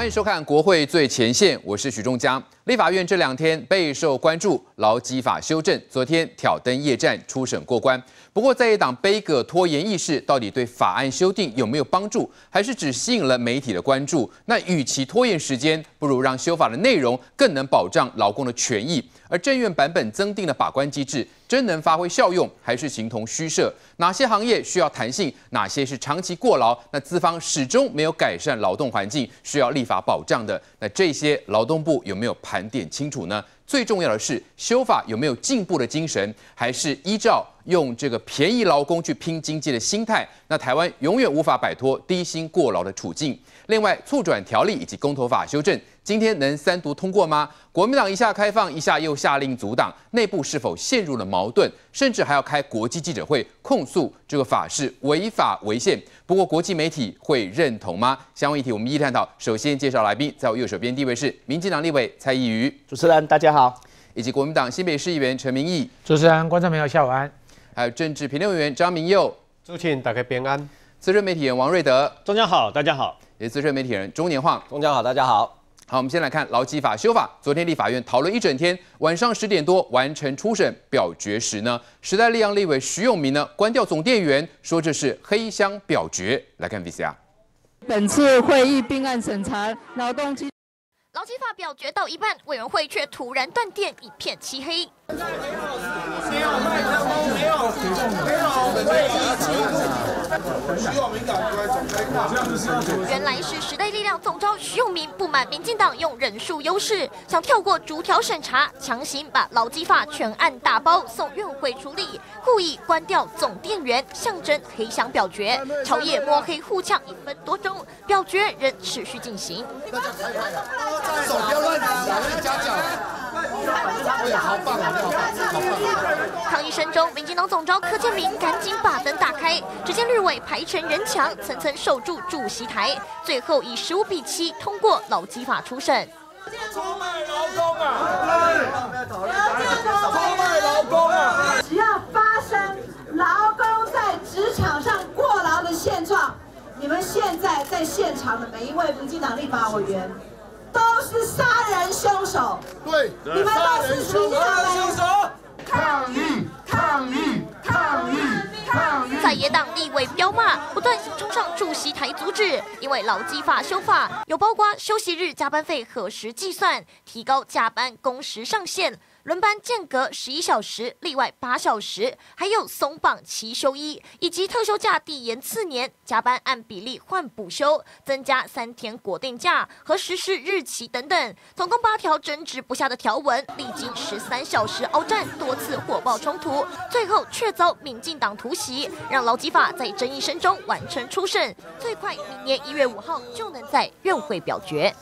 欢迎收看《国会最前线》，我是许仲嘉。立法院这两天备受关注，劳基法修正昨天挑灯夜战，初审过关。不过在野党杯葛拖延议事，到底对法案修订有没有帮助，还是只吸引了媒体的关注？那与其拖延时间，不如让修法的内容更能保障劳工的权益。而政院版本增订的把关机制，真能发挥效用，还是形同虚设？哪些行业需要弹性？哪些是长期过劳？那资方始终没有改善劳动环境，需要立法保障的。那这些劳动部有没有盘点清楚呢？最重要的是，修法有没有进步的精神，还是依照用这个便宜劳工去拼经济的心态？那台湾永远无法摆脱低薪过劳的处境。另外，促转条例以及公投法修正，今天能三读通过吗？国民党一下开放，一下又下令阻挡，内部是否陷入了矛盾？甚至还要开国际记者会控诉这个法是违法违宪。不过，国际媒体会认同吗？相关议题我们一一探讨。首先介绍来宾，在我右手边第一位是民进党立委蔡宜余，主持人大家好，以及国民党新北市议员陈明义，主持人、观众朋友下午安，还有政治评论委员张明佑，主持人大家平安，资深媒体人王瑞德，中江好，大家好，也是资深媒体人钟年晃，中江好，大家好。好，我们先来看劳基法修法。昨天立法院讨论一整天，晚上10点多完成初审表决时呢，时代力量立委徐永明呢关掉总电源，说这是黑箱表决。来看 VCR。本次会议并案审查劳动基劳基法表决到一半，委员会却突然断电，一片漆黑。原来是时代力量总召徐永明不满民进党用人数优势，想跳过逐条审查，强行把劳基法全案打包送院会处理，故意关掉总电源，象征黑箱表决，朝野摸黑互呛1分多钟，表决仍持续进行。手不要乱拿，我要夹脚。抗议声中，民进党总召柯建铭赶紧把灯打开，只见绿委排成人墙，层层守住主席台，最后以15比7通过劳基法初审。出卖劳工啊！出卖劳工啊！只要发生劳工在职场上过劳的现状，你们现在在现场的每一位民进党立法委员。都是杀人凶手，对，你们都是凶手！抗议！抗议！抗议！抗议！在野党立委彪骂，不断冲上主席台阻止，因为劳基法修法有包括休息日加班费何时计算、提高加班工时上限、轮班间隔11小时，例外8小时，还有松绑期休一，以及特休假递延4年，加班按比例换补休，增加3天国定假和实施日期等等，总共8条争执不下的条文，历经13小时鏖战，多次火爆冲突，最后却遭民进党突袭，让劳基法在争议声中完成初审，最快明年1月5号就能在院会表决。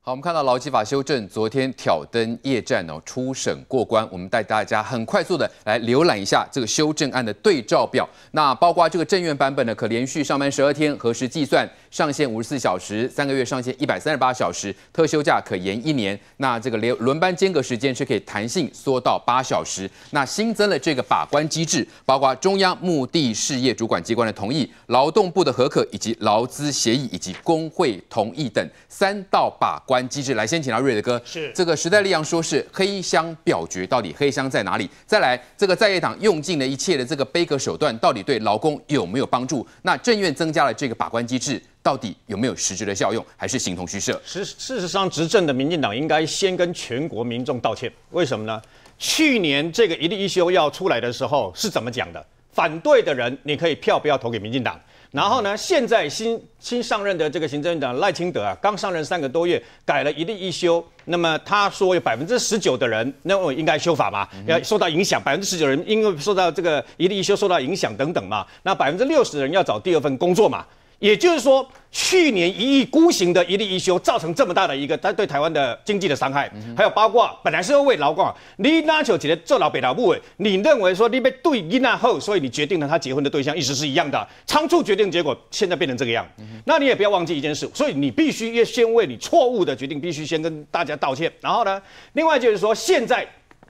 好，我们看到劳基法修正昨天挑灯夜战哦，初审过关。我们带大家很快速的来浏览一下这个修正案的对照表。那包括这个政院版本呢，可连续上班12天，核时计算上限54小时，3个月上限138小时，特休假可延1年。那这个轮班间隔时间是可以弹性缩到8小时。那新增了这个把关机制，包括中央目的事业主管机关的同意、劳动部的核可，以及劳资协议以及工会同意等3道把关机制。来，先请到瑞德哥。是这个时代力量说是黑箱表决，到底黑箱在哪里？再来，这个在野党用尽了一切的这个杯葛手段，到底对劳工有没有帮助？那政院增加了这个把关机制，到底有没有实质的效用，还是形同虚设？事实上，执政的民进党应该先跟全国民众道歉。为什么呢？去年这个一例一休要出来的时候是怎么讲的？反对的人，你可以票不要投给民进党。然后呢？现在新上任的这个行政院长赖清德啊，刚上任3个多月，改了一例一休。那么他说有19%的人，那我应该修法嘛？要受到影响，19%人因为受到这个一例一休受到影响等等嘛。那60%的人要找第二份工作嘛。也就是说，去年一意孤行的一例一休，造成这么大的一个他对台湾的经济的伤害，还有包括本来是要为劳工，你拿球姐做老北老母，你认为说你被对因那后，所以你决定了他结婚的对象一直是一样的，仓促决定结果，现在变成这个样。那你也不要忘记一件事，所以你必须先为你错误的决定，必须先跟大家道歉。然后呢，另外就是说，现在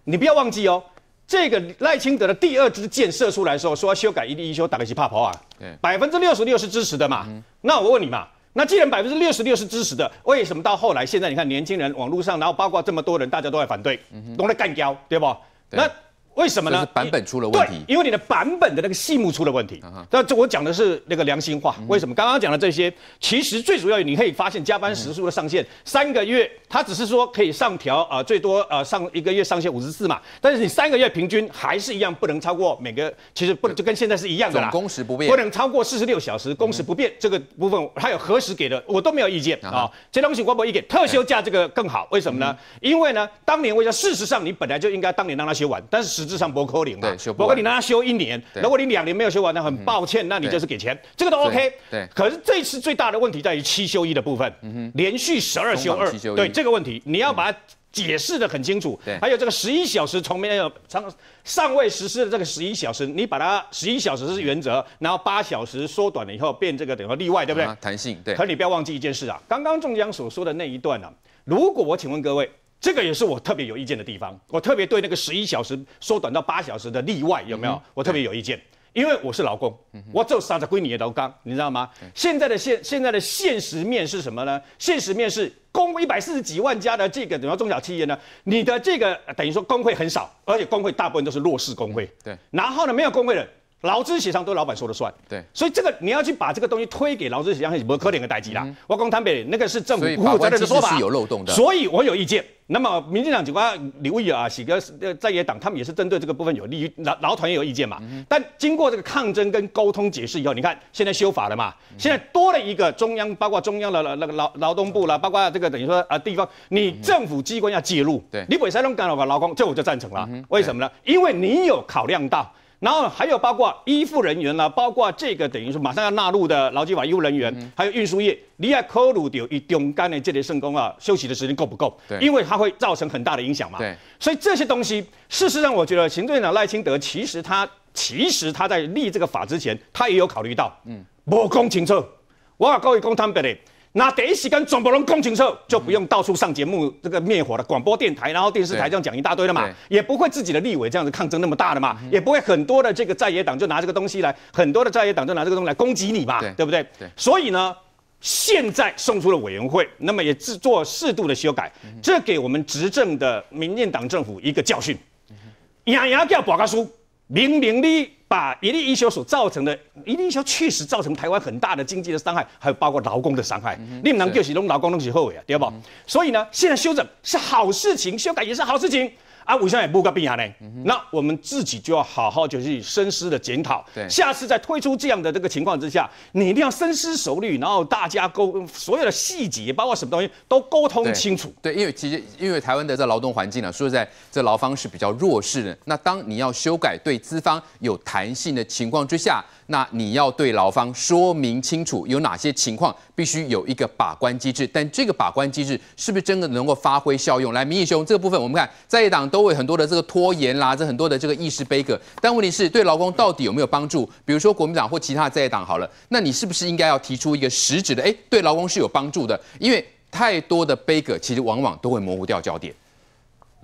你不要忘记哦。这个赖清德的第二支箭射出来的时候，说要修改一例一休，大概是怕跑啊，66%是支持的嘛。那我问你嘛，那既然60%是支持的，为什么到后来现在你看年轻人网络上，然后包括这么多人，大家都在反对，都在干掉，对不？对那为什么呢？版本出了问题，因为你的版本的那个细目出了问题。那这我讲的是那个良心话。为什么？刚刚讲的这些，其实最主要你可以发现加班时数的上限3个月，它只是说可以上调啊、最多上1个月上限54嘛。但是你3个月平均还是一样，不能超过每个，其实不能就跟现在是一样的啦。工时不变，不能超过46小时，工时不变、这个部分还有何时给的，我都没有意见啊。这东西我不意见，特休假这个更好，为什么呢？因为呢，当年为了事实上你本来就应该当年让他休完，但是实质上不可能嘛，包括你让他休1年，如果你2年没有休完，那很抱歉，那你就是给钱，这个都 OK。对，可是这次最大的问题在于7休1的部分，连续12休2，对这个问题，你要把它解释的很清楚。还有这个11小时从没有尚未实施的这个11小时，你把它11小时是原则，然后8小时缩短了以后变这个等于例外，对不对？弹性。对。可你不要忘记一件事啊，刚刚仲江所说的那一段啊，如果我请问各位。这个也是我特别有意见的地方，我特别对那个11小时缩短到8小时的例外有没有？我特别有意见，因为我是劳工，我只有30几年的劳工，你知道吗？现在的现实面是什么呢？现实面是工140几万家的这个等于中小企业呢，你的这个等于说工会很少，而且工会大部分都是弱势工会。对，然后呢，没有工会的。劳资协商都老板说了算，对，所以这个你要去把这个东西推给劳资协商，是不可能的代志啦。我讲坦白，那个是政府不负责任的说法，是有漏洞的。所以我有意见。那么民进党几个立委啊，几个在野党，他们也是针对这个部分有利于劳团也有意见嘛。但经过这个抗争跟沟通解释以后，你看现在修法了嘛，现在多了一个中央，包括中央的那个劳动部啦，包括这个等于说啊地方，你政府机关要介入，对，你北山东干扰劳工，这我就赞成了。为什么呢？因为你有考量到。然后还有包括医护人员啦、啊，包括这个等于说马上要纳入的劳基法医护人员，还有运输业，你要考虑到以中间的这类圣工啊休息的时间够不够？对，因为它会造成很大的影响嘛。对，所以这些东西，事实上我觉得行政院长赖清德其实他在立这个法之前，他也有考虑到，不讲清楚，我跟各位讲坦白的。那第一时间全部拢讲清楚，就不用到处上节目这个灭火了。广播电台，然后电视台这样讲一大堆了嘛，也不会自己的立委这样子抗争那么大的嘛，也不会很多的这个在野党就拿这个东西来，很多的在野党就拿这个东西来攻击你嘛，对不对？所以呢，现在送出了委员会，那么也做适度的修改，这给我们执政的民进党政府一个教训。牙牙叫保家书，明明你。把一例一休所造成的，一例一休确实造成台湾很大的经济的伤害，还有包括劳工的伤害。你们能就是弄劳工弄起后悔啊，对不？所以呢，现在修整是好事情，修改也是好事情啊。为什么也不个变啊呢？那我们自己就要好好就去深思的检讨。下次在推出这样的这个情况之下，你一定要深思熟虑，然后大家所有的细节，包括什么东西都沟通清楚。对，因为其实台湾的这劳动环境啊，说实在，这劳方是比较弱势的。那当你要修改对资方有弹性的情况之下，那你要对劳方说明清楚有哪些情况必须有一个把关机制，但这个把关机制是不是真的能够发挥效用？来，明义兄这个部分，我们看在野党都有很多的这个拖延啦，这很多的这个议事杯葛，但问题是对劳工到底有没有帮助？比如说国民党或其他在野党好了，那你是不是应该要提出一个实质的，对劳工是有帮助的？因为太多的杯葛其实往往都会模糊掉焦点，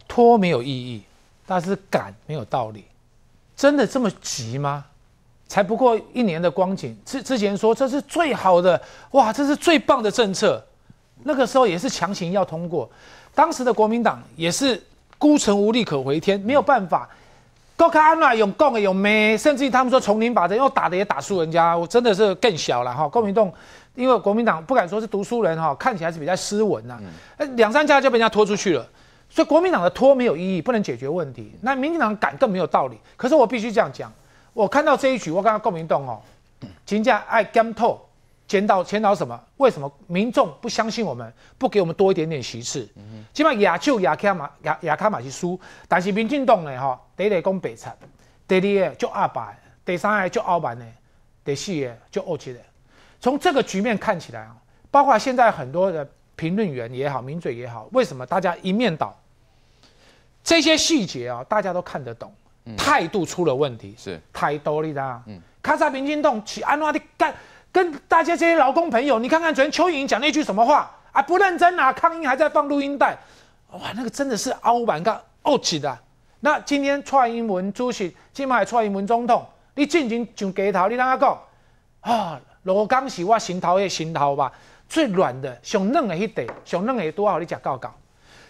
拖没有意义，但是赶没有道理。真的这么急吗？才不过1年的光景，之前说这是最好的，哇，这是最棒的政策，那个时候也是强行要通过，当时的国民党也是孤城无力可回天，没有办法。高卡安娜用杠的用咩，甚至于他们说丛林法则，要打的也打输人家，我真的是更小了哈。高明栋，因为国民党不敢说是读书人哈，看起来是比较斯文呐，2、3家就被人家拖出去了。所以国民党的拖没有意义，不能解决问题。那民进党赶更没有道理。可是我必须这样讲，我看到这一局，我刚刚共鸣动哦，评价爱检讨，检讨什么？为什么民众不相信我们，不给我们多一点点席次？起码亚就亚卡马是输，但是民进党呢哈，第一个讲白贼，第二个就阿板，第三个就澳板呢，第四个就欧七的。从这个局面看起来，包括现在很多的评论员也好，名嘴也好，为什么大家一面倒？这些细节啊，大家都看得懂，态度出了问题，是太多了啦。卡萨民进党去安那的干，跟大家这些劳工朋友，你看看昨天邱莹讲那句什么话啊？不认真啊，抗议还在放录音带，哇，那个真的是凹板干凹起的。那今天蔡英文主席，今麦蔡英文总统，你进前上街头，你啷个讲啊？劳工是我心头的心头吧，最软的、最嫩的那块，最嫩的都要你吃到到。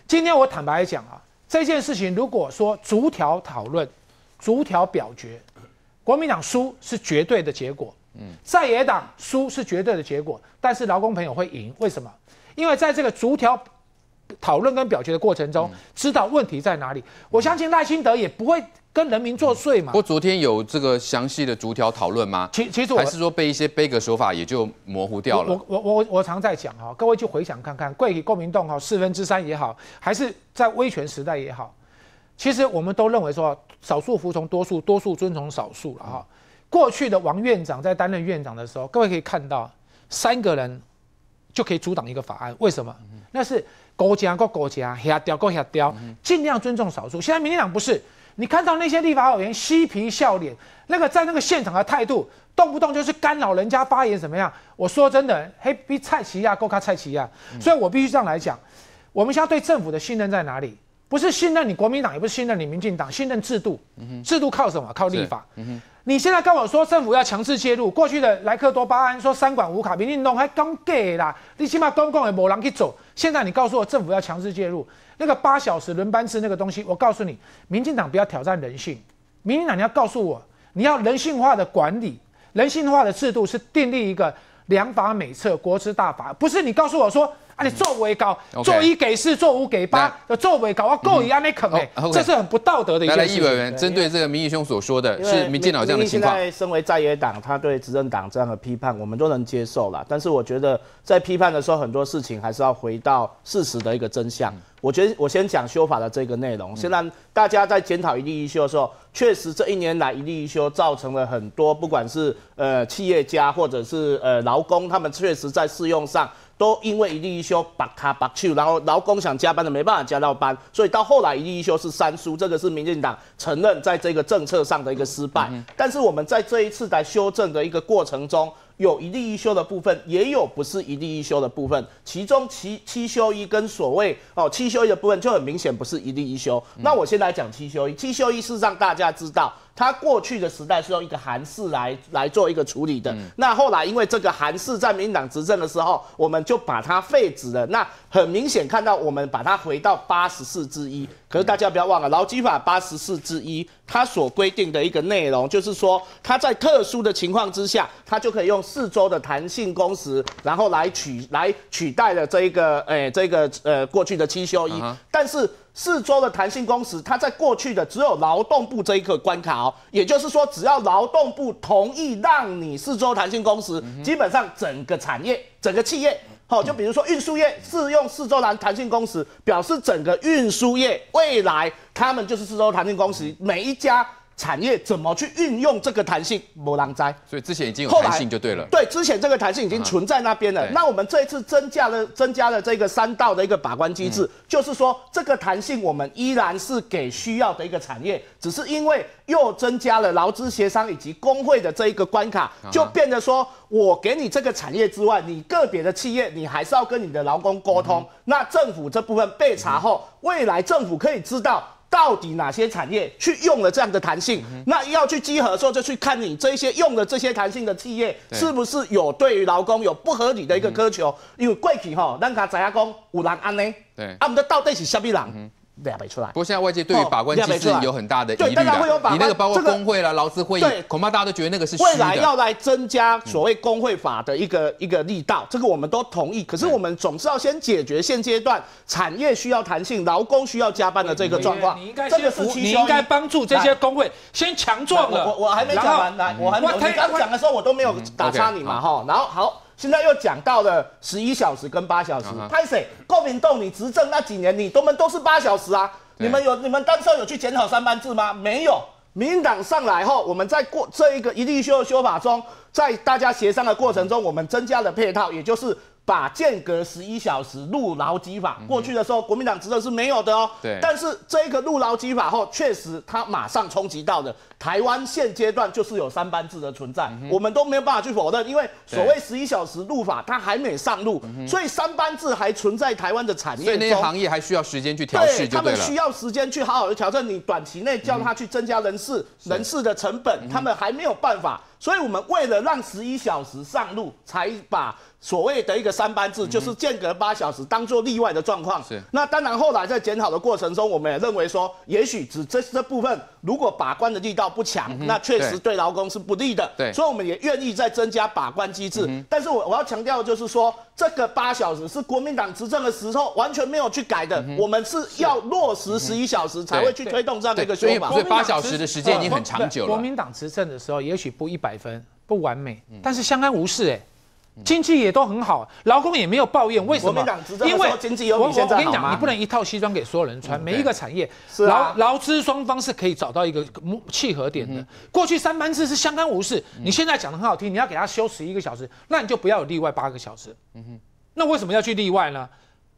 今天我坦白讲啊，这件事情如果说逐条讨论、逐条表决，国民党输是绝对的结果，在野党输是绝对的结果，但是劳工朋友会赢，为什么？因为在这个逐条讨论跟表决的过程中，知道问题在哪里。我相信赖清德也不会跟人民作祟嘛。不过昨天有这个详细的逐条讨论吗？其实还是说被一些杯葛手法也就模糊掉了。我常在讲哈，各位去回想看看，过去国民党哈3分之3也好，还是在威权时代也好，其实我们都认为说少数服从多数，多数遵从少数了哈。过去的王院长在担任院长的时候，各位可以看到3个人。就可以阻挡一个法案，为什么？那是勾结过勾结，下掉过下掉，尽量尊重少数。现在民进党不是，你看到那些立法委员嬉皮笑脸，那个在那个现场的态度，动不动就是干扰人家发言怎么样？我说真的，嘿，比蔡奇亚够卡蔡奇亚，所以我必须这样来讲，我们现在对政府的信任在哪里？不是信任你国民党，也不是信任你民进党，信任制度。制度靠什么？靠立法。你现在跟我说政府要强制介入，过去的莱克多巴胺说3管5卡，民进党还讲假啦，你起码公共也没人去走。现在你告诉我政府要强制介入，那个8小时轮班制那个东西，我告诉你，民进党不要挑战人性。民进党你要告诉我，你要人性化的管理，人性化的制度是订立一个良法美策，国之大法，不是你告诉我说。啊！你作为搞做1给4，做5给8，作为搞要够一安内肯哎，这是很不道德的一件事情。来，议员针对这个民意兄所说的是民进党这样的情况。现在身为在野党，他对执政党这样的批判，我们都能接受啦。但是我觉得在批判的时候，很多事情还是要回到事实的一个真相。我觉得我先讲修法的这个内容。虽然大家在检讨一例一休的时候，确实这1年来一例一休造成了很多，不管是企业家或者是劳工，他们确实在适用上。都因为一例一休把卡把去，然后劳工想加班的没办法加到班，所以到后来一例一休是3输，这个是民进党承认在这个政策上的一个失败。但是我们在这一次来修正的一个过程中，有一例一休的部分，也有不是一例一休的部分，其中7休1跟所谓7休1的部分就很明显不是一例一休。那我先来讲7休1，7休1事实上大家知道。他过去的时代是用一个函释来做一个处理的，那后来因为这个函释在民进党执政的时候，我们就把它废止了。那很明显看到我们把它回到84之1，可是大家不要忘了，劳基法84之1它所规定的一个内容，就是说它在特殊的情况之下，它就可以用4周的弹性工时，然后来取代了这个过去的7休1，但是。4周的弹性工时，它在过去的只有劳动部这一个关卡哦，也就是说，只要劳动部同意让你4周弹性工时，基本上整个产业、整个企业。好，就比如说运输业适用4周弹性工时，表示整个运输业未来他们就是4周弹性工时，每一家。产业怎么去运用这个弹性，没人知。所以之前已经有弹性就对了。对，之前这个弹性已经存在那边了。那我们这一次增加了这个3道的一个把关机制，就是说这个弹性我们依然是给需要的一个产业，只是因为又增加了劳资协商以及工会的这一个关卡，就变得说我给你这个产业之外，你个别的企业你还是要跟你的劳工沟通。那政府这部分被查后，未来政府可以知道。到底哪些产业去用了这样的弹性？那要去稽核的时候，就去看你这些用了这些弹性的企业，是不是有对于劳工有不合理的一个苛求？因为过去吼，咱家知影讲有人安呢，啊，唔知到底是什么人。两倍出来。不过现在外界对于把关机制有很大的疑虑，你那个包括工会啦、劳资会议，恐怕大家都觉得那个是虚的。未来要来增加所谓工会法的一个力道，这个我们都同意。可是我们总是要先解决现阶段产业需要弹性、劳工需要加班的这个状况。这个是你应该帮助这些工会先强壮了。我还没讲完，来，我刚讲的时候我都没有打岔你嘛哈。然后好。现在又讲到了11小时跟8小时，拍谁？国民党你执政那几年，你们都是8小时啊！你们当时有去检讨3班制吗？没有。民进党上来后，我们在过这一个一例一休的修法中，在大家协商的过程中，我们增加了配套，也就是把间隔11小时入劳基法。过去的时候，国民党执政是没有的哦。对。但是这个入劳基法后，确实它马上冲击到的。台湾现阶段就是有3班制的存在，我们都没有办法去否认，因为所谓11小时入法，它还没上路，所以3班制还存在台湾的产业中，所以那些行业还需要时间去调试，他们需要时间去好好的调整。你短期内叫他去增加人事的成本，他们还没有办法。所以我们为了让11小时上路，才把所谓的一个3班制，就是间隔8小时，当做例外的状况。是。那当然，后来在检讨的过程中，我们也认为说，也许只这部分如果把关的力道不强，那确实对劳工是不利的。对。所以我们也愿意再增加把关机制。但是我要强调的就是说，这个8小时是国民党执政的时候完全没有去改的，我们是要落实11小时才会去推动这样的一个说法。所以8小时的时间已经很长久了。国民党执政的时候，也许不100分，不完美，但是相安无事哎。经济也都很好，劳工也没有抱怨，为什么？因为经济有比现在好吗？我跟你讲，你不能一套西装给所有人穿，每一个产业，劳资双方是可以找到一个契合点的。过去3班制是相安无事，你现在讲的很好听，你要给他休11个小时，那你就不要有例外8个小时。那为什么要去例外呢？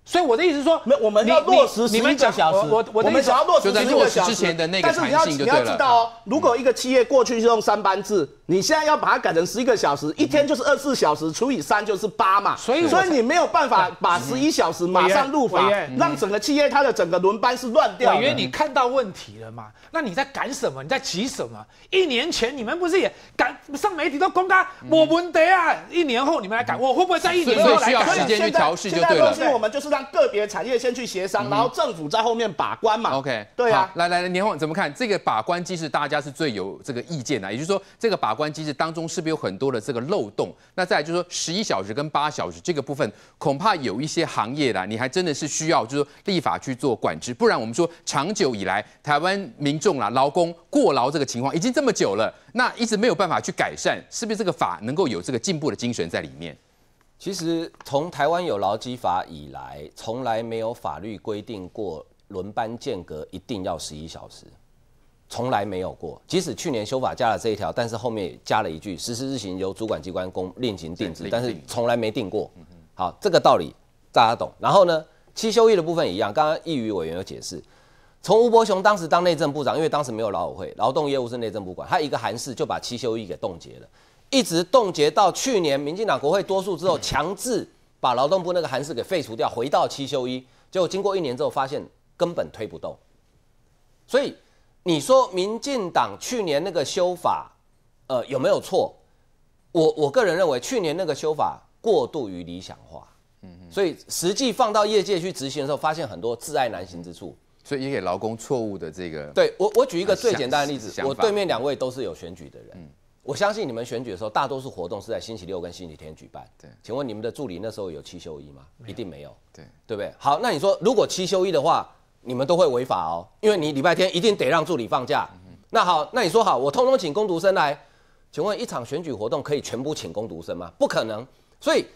所以我的意思是说，我们要落实11个小时，我们想要落实11个小时之前的那个弹性就对了。但是你要知道哦，如果一个企业过去是用3班制，你现在要把它改成11个小时，一天就是24小时，除以3就是8嘛。所以你没有办法把11小时马上入法，让整个企业它的整个轮班是乱掉的。委员，你看到问题了嘛？那你在赶什么？你在急什么？1年前你们不是也赶上媒体都公开我问题啊？1年后你们来赶，我会不会在1年后来赶？所以需要时间去调试就对了。现在我们就是让个别产业先去协商，然后政府在后面把关嘛。OK， 对啊。来，年晃怎么看这个把关机制？大家是最有这个意见啊，也就是说这个把关机制当中是不是有很多的这个漏洞？那再来就是说11小时跟8小时这个部分，恐怕有一些行业啦，你还真的是需要就是说立法去做管制，不然我们说长久以来台湾民众啦、劳工过劳这个情况已经这么久了，那一直没有办法去改善，是不是这个法能够有这个进步的精神在里面？其实从台湾有劳基法以来，从来没有法律规定过轮班间隔一定要11小时。从来没有过，即使去年修法加了这一条，但是后面加了一句实施日行由主管机关公另行定之，但是从来没定过。好，这个道理大家懂。然后呢，7休1的部分也一样，刚刚易余委员有解释。从吴伯雄当时当内政部长，因为当时没有劳委会，劳动业务是内政部管，他一个函释就把7休1给冻结了，一直冻结到去年民进党国会多数之后，强制把劳动部那个函释给废除掉，回到7休1。结果经过1年之后，发现根本推不动，所以。你说民进党去年那个修法，有没有错？我个人认为去年那个修法过度于理想化，所以实际放到业界去执行的时候，发现很多窒碍难行之处，所以也给劳工错误的这个。对我举一个最简单的例子，我对面2位都是有选举的人，我相信你们选举的时候，大多数活动是在星期6跟星期天举办。对，请问你们的助理那时候有7休1吗？一定没有，对不对？好，那你说如果7休1的话。你们都会违法哦，因为你礼拜天一定得让助理放假。那好，那你说好，我通通请工读生来，请问一场选举活动可以全部请工读生吗？不可能。所以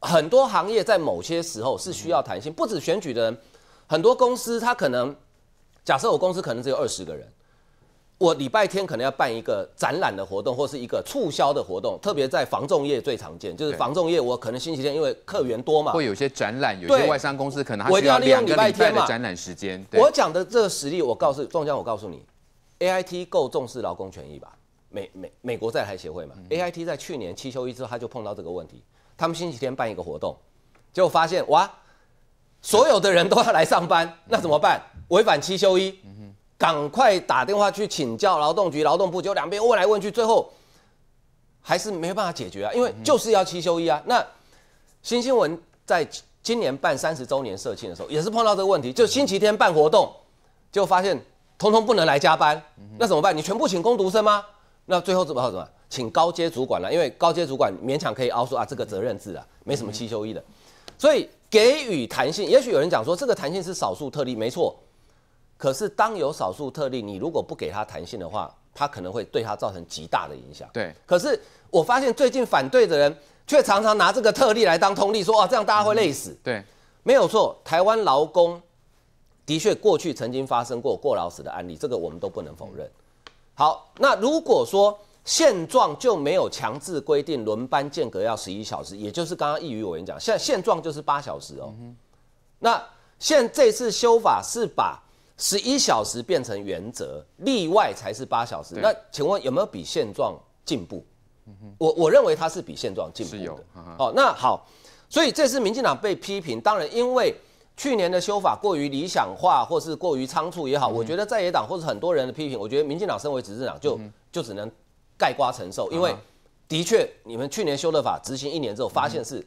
很多行业在某些时候是需要弹性，不止选举的人，很多公司他可能，假设我公司可能只有20个人，我礼拜天可能要办一个展览的活动或是一个促销的活动，特别在房仲业最常见，就是房仲业我可能星期天因为客源多嘛，会有些展览，有些外商公司可能它需要2个礼拜的展览时间。我讲的这个实例，我告诉仲江，我告诉你 ，AIT 够重视劳工权益吧？美国在台协会嘛、，AIT 在去年7休1之后，他就碰到这个问题，他们星期天办一个活动，结果发现哇，所有的人都要来上班，那怎么办？违反7休1。赶快打电话去请教劳动局、劳动部，就2边问来问去，最后还是没办法解决啊，因为就是要7休1啊。那新新闻在今年办30周年社庆的时候，也是碰到这个问题，就星期天办活动，就发现通通不能来加班，那怎么办？你全部请工读生吗？那最后怎么请高阶主管了、因为高阶主管勉强可以凹说啊，这个责任制啊，没什么7休1的，所以给予弹性。也许有人讲说，这个弹性是少数特例，没错。可是，当有少数特例，你如果不给他弹性的话，他可能会对他造成极大的影响。对。可是我发现最近反对的人却常常拿这个特例来当通例，说啊，这样大家会累死。对，没有错。台湾劳工的确过去曾经发生过过劳死的案例，这个我们都不能否认。好，那如果说现状就没有强制规定轮班间隔要11小时，也就是刚刚易余委员讲，现状就是8小时哦。那这次修法是把11小时变成原则，例外才是8小时。那请问有没有比现状进步？我认为它是比现状进步的。哦，那好，所以这次民进党被批评，当然因为去年的修法过于理想化，或是过于仓促也好，我觉得在野党或是很多人的批评，我觉得民进党身为执政党就只能盖瓜承受，因为的确你们去年修的法执行1年之后，发现是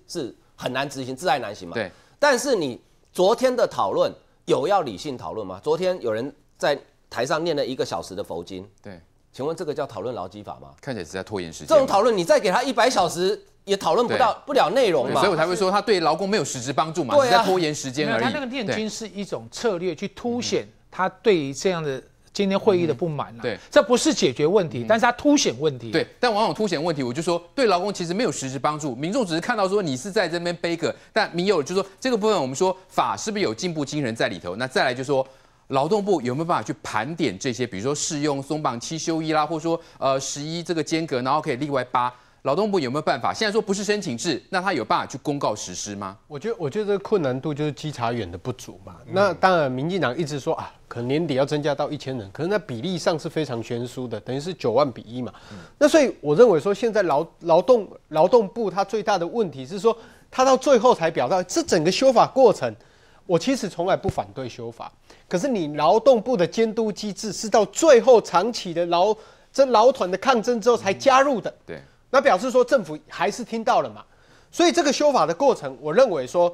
很难执行，窒碍难行嘛。对。但是你昨天的讨论有要理性讨论吗？昨天有人在台上念了1个小时的佛经。对。请问这个叫讨论劳基法吗？看起来是在拖延时间。这种讨论你再给他100小时。 也讨论不了内容嘛，所以我才会说他对劳工没有实质帮助嘛，只在拖延时间而已。他那个念经是一种策略，去凸显他对于这样的今天会议的不满啦。对，这不是解决问题，但是他凸显问题。对，但往往凸显问题，我就说对劳工其实没有实质帮助，民众只是看到说你是在这边背个，但民友就说这个部分我们说法是不是有进步精神在里头？那再来就说。 劳动部有没有办法去盘点这些，比如说适用松绑7休1啦，或者说11这个间隔，然后可以例外8，劳动部有没有办法？现在说不是申请制，那他有办法去公告实施吗？我觉得这个困难度就是稽查员的不足嘛。那当然，民进党一直说啊，可能年底要增加到1000人，可是那比例上是非常悬殊的，等于是9万比1嘛。那所以我认为说，现在劳动部他最大的问题是说，他到最后才表达这整个修法过程。 我其实从来不反对修法，可是你劳动部的监督机制是到最后长期的劳团的抗争之后才加入的。对，那表示说政府还是听到了嘛，所以这个修法的过程，我认为说，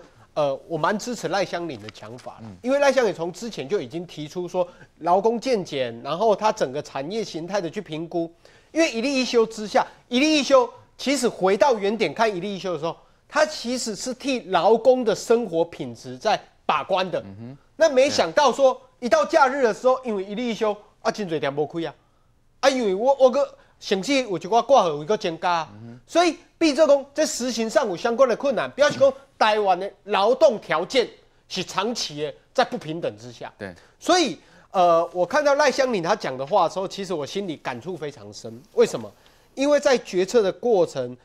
我蛮支持赖香伶的讲法，因为赖香伶从之前就已经提出说劳工健检，然后他整个产业形态的去评估，因为一例一休之下，1例1休其实回到原点看1例1休的时候，它其实是替劳工的生活品质在。 把关的，那没想到说一到假日的时候，因为1例1休啊，真侪店无开啊，啊，因为我个甚至有一寡挂号有个增加，所以变做讲在实行上有相关的困难，表示讲台湾的劳动条件是长期的在不平等之下。对，所以我看到赖香伶他讲的话的时候，其实我心里感触非常深。为什么？因为在决策的过程，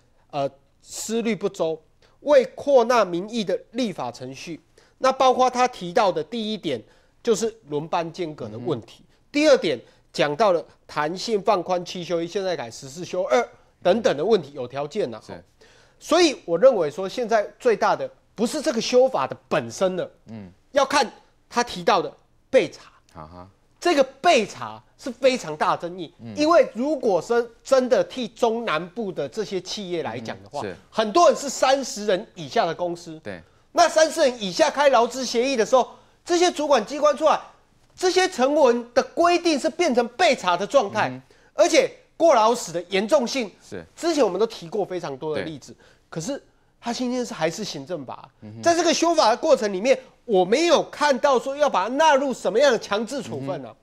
思虑不周，未扩纳民意的立法程序。 那包括他提到的第1点就是轮班间隔的问题，第2点讲到了弹性放宽7休1，现在改14休2等等的问题，有条件了、啊。所以我认为说现在最大的不是这个修法的本身了，要看他提到的备查，这个备查是非常大争议，因为如果是真的替中南部的这些企业来讲的话，很多人是30人以下的公司，对。 那30人以下开劳资协议的时候，这些主管机关出来，这些成文的规定是变成被查的状态，而且过劳死的严重性是之前我们都提过非常多的例子，可是他今天是还是行政法，在这个修法的过程里面，我没有看到说要把它纳入什么样的强制处分啊。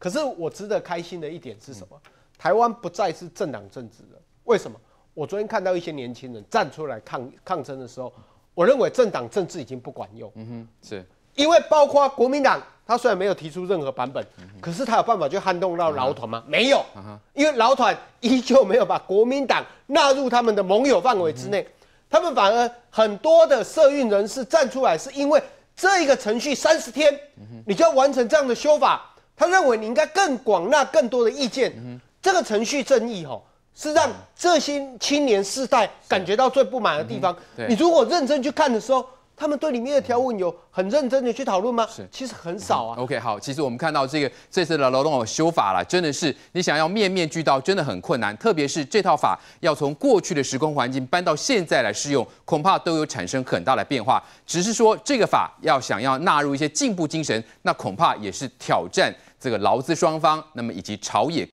可是我值得开心的一点是什么？台湾不再是政党政治了。为什么？我昨天看到一些年轻人站出来抗争的时候。 我认为政党政治已经不管用，是因为包括国民党，他虽然没有提出任何版本，可是他有办法去撼动到劳团吗？没有，因为劳团依旧没有把国民党纳入他们的盟友范围之内，他们反而很多的社运人士站出来，是因为这一个程序30天，你就要完成这样的修法，他认为你应该更广纳更多的意见，这个程序正义吼。 是让这些青年世代感觉到最不满的地方。你如果认真去看的时候，他们对里面的条文有很认真的去讨论吗？其实很少啊。OK， 好，其实我们看到这次的劳动修法啦，真的是你想要面面俱到，真的很困难。特别是这套法要从过去的时空环境搬到现在来适用，恐怕都有产生很大的变化。只是说这个法要想要纳入一些进步精神，那恐怕也是挑战这个劳资双方，那么以及朝野。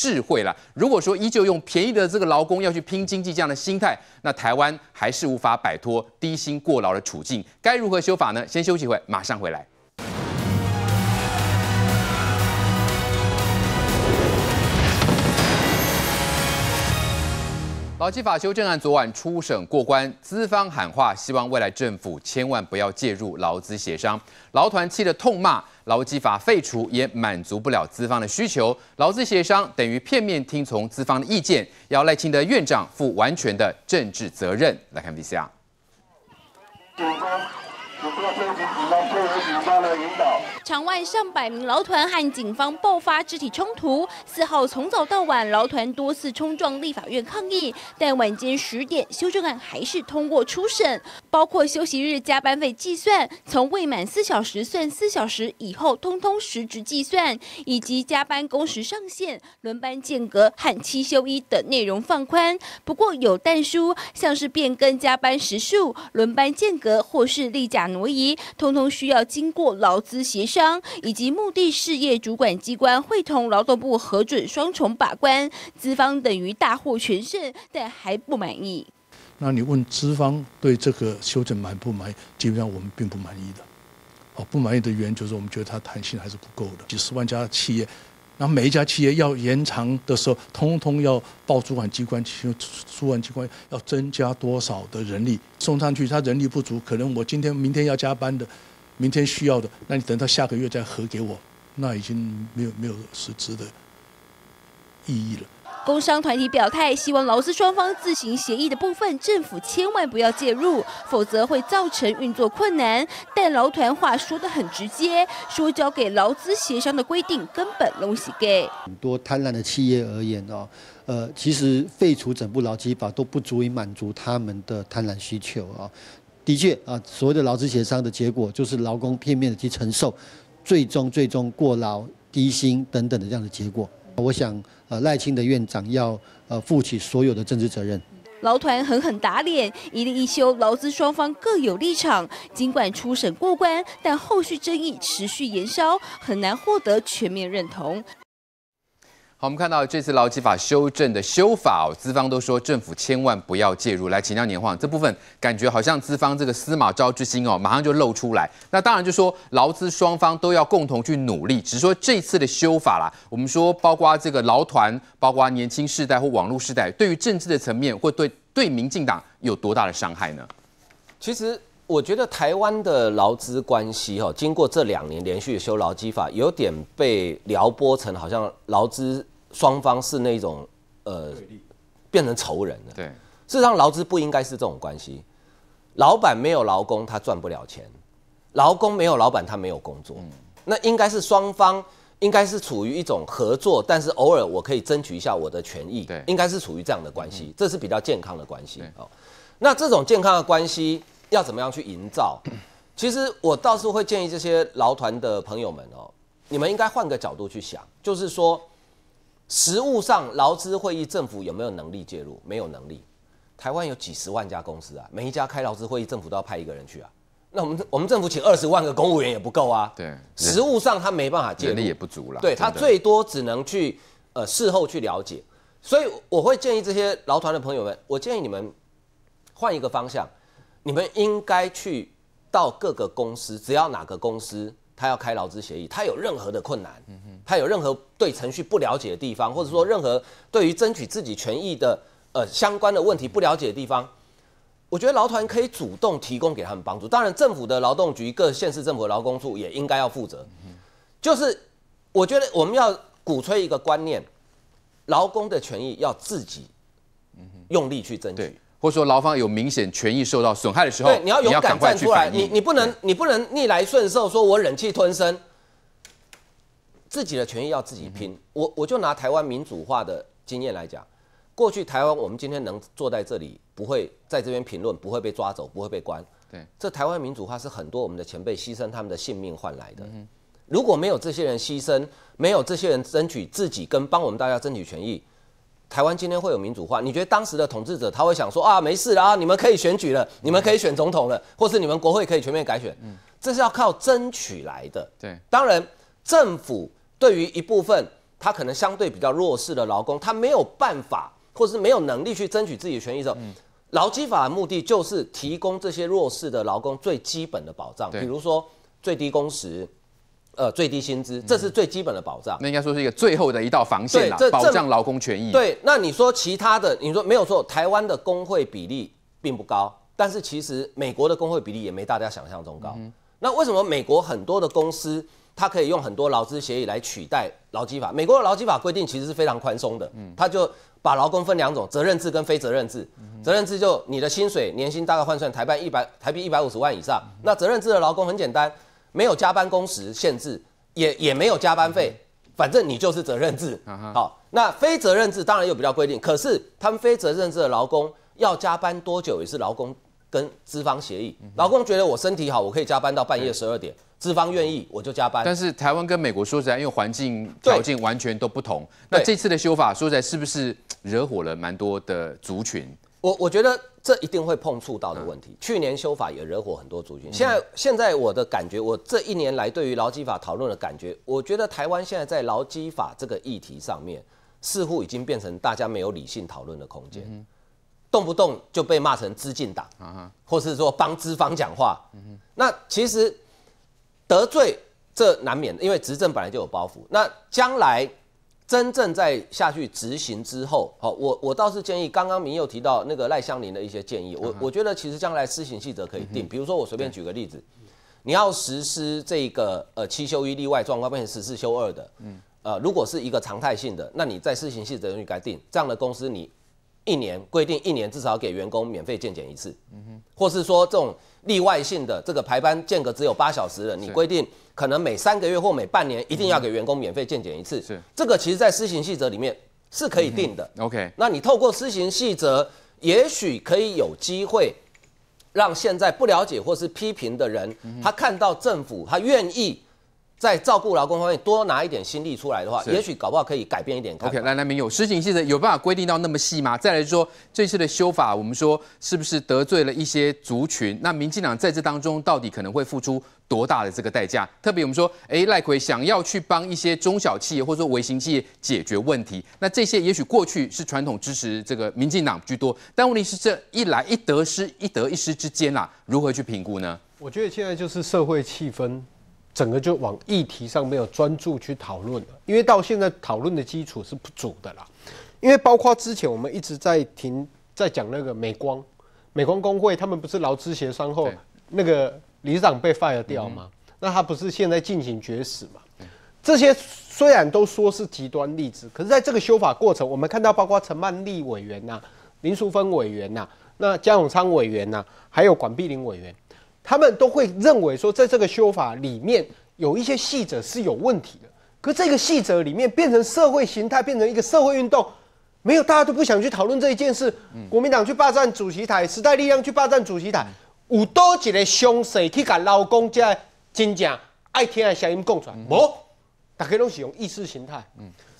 智慧啦，如果说依旧用便宜的这个劳工要去拼经济这样的心态，那台湾还是无法摆脱低薪过劳的处境。该如何修法呢？先休息一会，马上回来。劳基法修正案昨晚初审过关，资方喊话，希望未来政府千万不要介入劳资协商。劳团气得痛骂。 劳基法废除也满足不了资方的需求，劳资协商等于片面听从资方的意见，要赖清德院长负完全的政治责任。来看 VCR。场外上百名劳团和警方爆发肢体冲突，4号从早到晚，劳团多次冲撞立法院抗议，但晚间10点，修正案还是通过初审。包括休息日加班费计算，从未满4小时算4小时以后，通通时值计算，以及加班工时上限、轮班间隔和7休1等内容放宽。不过有但书，像是变更加班时数、轮班间隔或是例假挪移，通通需要经过劳资协商以及目的事业主管机关会同劳动部核准双重把关。资方等于大获全胜，但还不满意。 那你问资方对这个修正满不满意？基本上我们并不满意的。哦，不满意的原因就是我们觉得它弹性还是不够的。几十万家企业，然后每一家企业要延长的时候，通通要报主管机关，主管机关要增加多少的人力送上去？他人力不足，可能我今天、明天要加班的，明天需要的，那你等到下个月再核给我，那已经没有实质的意义了。 工商团体表态，希望劳资双方自行协议的部分，政府千万不要介入，否则会造成运作困难。但劳团话说得很直接，说交给劳资协商的规定根本弄死给很多贪婪的企业而言哦，其实废除整部劳基法都不足以满足他们的贪婪需求啊。的确啊，所谓的劳资协商的结果，就是劳工片面的去承受，最终过劳、低薪等等的这样的结果。 我想，赖清德院长要负起所有的政治责任。劳团狠狠打脸，一例一休，劳资双方各有立场。尽管初审过关，但后续争议持续延烧，很难获得全面认同。 好，我们看到这次劳基法修正的修法哦，资方都说政府千万不要介入。来请教年晃，这部分感觉好像资方这个司马昭之心哦，马上就露出来。那当然就说劳资双方都要共同去努力，只是说这次的修法啦，我们说包括这个劳团，包括年轻世代或网络世代，对于政治的层面或对民进党有多大的伤害呢？其实我觉得台湾的劳资关系哦，经过这2年连续修劳基法，有点被撩拨成好像劳资。 双方是那种变成仇人了。对，事实上劳资不应该是这种关系。老板没有劳工，他赚不了钱；劳工没有老板，他没有工作。那应该是双方应该是处于一种合作，但是偶尔我可以争取一下我的权益。对，应该是处于这样的关系，这是比较健康的关系。哦，那这种健康的关系要怎么样去营造？其实我倒是会建议这些劳团的朋友们哦，你们应该换个角度去想，就是说。 实务上，劳资会议政府有没有能力介入？没有能力。台湾有几十万家公司啊，每一家开劳资会议，政府都要派一个人去啊。那我们政府请20万个公务员也不够啊。对，实务上他没办法介入，人力也不足啦。对他最多只能去事后去了解。所以我会建议这些劳团的朋友们，我建议你们换一个方向，你们应该去到各个公司，只要哪个公司。 他要开劳资协议，他有任何的困难，他有任何对程序不了解的地方，或者说任何对于争取自己权益的相关的问题不了解的地方，我觉得劳团可以主动提供给他们帮助。当然，政府的劳动局、各县市政府的劳工处也应该要负责。就是我觉得我们要鼓吹一个观念，劳工的权益要自己用力去争取。 或者说劳方有明显权益受到损害的时候，对，你要勇敢站出来，你不能逆来顺受，说我忍气吞声，自己的权益要自己拼。我就拿台湾民主化的经验来讲，过去台湾我们今天能坐在这里，不会在这边评论，不会被抓走，不会被关，对，这台湾民主化是很多我们的前辈牺牲他们的性命换来的。如果没有这些人牺牲，没有这些人争取自己跟帮我们大家争取权益。 台湾今天会有民主化？你觉得当时的统治者他会想说啊，没事啦，你们可以选举了，你们可以选总统了，或是你们国会可以全面改选？这是要靠争取来的。对，当然政府对于一部分他可能相对比较弱势的劳工，他没有办法或是没有能力去争取自己的权益的时候，劳基法的目的就是提供这些弱势的劳工最基本的保障，比如说最低工时。 最低薪资，这是最基本的保障。那应该说是一个最后的一道防线啦，保障劳工权益。对，那你说其他的，你说没有错，台湾的工会比例并不高，但是其实美国的工会比例也没大家想象中高。那为什么美国很多的公司，它可以用很多劳资协议来取代劳基法？美国的劳基法规定其实是非常宽松的，它就把劳工分2种，责任制跟非责任制。责任制就你的薪水年薪大概换算台币150万以上，那责任制的劳工很简单。 没有加班工时限制，也没有加班费，反正你就是责任制。好，那非责任制当然有比较规定，可是他们非责任制的劳工要加班多久也是劳工跟资方协议，劳工觉得我身体好，我可以加班到半夜12点，资方愿意我就加班。但是台湾跟美国说实在，因为环境条件完全都不同，那这次的修法说实在是不是惹火了蛮多的族群？我觉得这一定会碰触到的问题。去年修法也惹火很多族群，现在我的感觉，我这一年来对于劳基法讨论的感觉，我觉得台湾现在在劳基法这个议题上面，似乎已经变成大家没有理性讨论的空间。动不动就被骂成资进党，或是说帮资方讲话。那其实得罪这难免，因为执政本来就有包袱。那将来真正在下去执行之后，好，我倒是建议，刚刚明佑提到那个赖香伶的一些建议，我觉得其实将来施行细则可以定。比如说我随便举个例子，你要实施这个7休1例外状况变成14休2的，如果是一个常态性的，那你在施行细则应该定这样的公司你。规定一年至少给员工免费健检一次，或是说这种例外性的这个排班间隔只有8小时的，你规定可能每3个月或每半年一定要给员工免费健检一次。是这个其实，在施行细则里面是可以定的。OK， 那你透过施行细则，也许可以有机会让现在不了解或是批评的人，他看到政府他愿意。在照顾劳工方面多拿一点心力出来的话，也许搞不好可以改变一点看法。OK， 来明佑，施行细则有办法规定到那么细吗？再来说这次的修法，我们说是不是得罪了一些族群？那民进党在这当中到底可能会付出多大的这个代价？特别我们说，赖奎想要去帮一些中小企业或者说微型企业解决问题，那这些也许过去是传统支持这个民进党居多，但问题是这一来一得一失之间啦，如何去评估呢？我觉得现在就是社会气氛。整个就往议题上没有专注去讨论了，因为到现在讨论的基础是不足的啦。因为包括之前我们一直在讲那个美光工会，他们不是劳资协商后那个理事长被 fire 掉吗？那他不是现在进行绝食嘛？这些虽然都说是极端例子，可是在这个修法过程，我们看到包括陈曼丽委员呐、林淑芬委员呐、那江永昌委员呐、还有管碧玲委员。他们都会认为说，在这个修法里面有一些细则是有问题的，可这个细则里面变成社会形态，变成一个社会运动，没有大家都不想去讨论这一件事。国民党去霸占主席台，时代力量去霸占主席台，有多一个凶势去把劳工这真正爱听的声音讲出来？无、大家拢是用意识形态。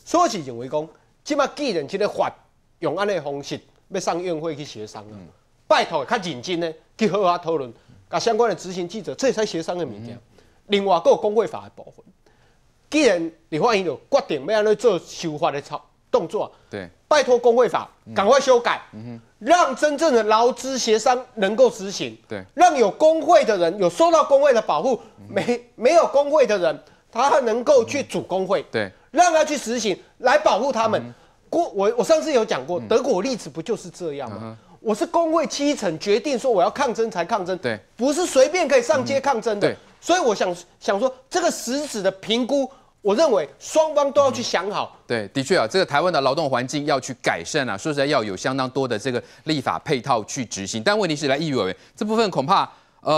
所以我是认为讲，即马既然这个法用安尼方式要上院会去协商啊，拜托较认真的去好好讨论。啊，相关的执行记者，这才协商的物件。另外，还有工会法的部分，既然立法院就决定要安怎做修法的动作，对，拜托工会法赶快修改，让真正的劳资协商能够执行，对，让有工会的人有受到工会的保护，没有工会的人，他能够去组工会，对，让他去实行来保护他们。我上次有讲过，德国例子不就是这样吗？我是工会7层决定说我要抗争才抗争，对，不是随便可以上街抗争的。所以我想说，这个实质的评估，我认为双方都要去想好。对，的确啊，这个台湾的劳动环境要去改善啊，说实在要有相当多的这个立法配套去执行。但问题是，来议员这部分恐怕。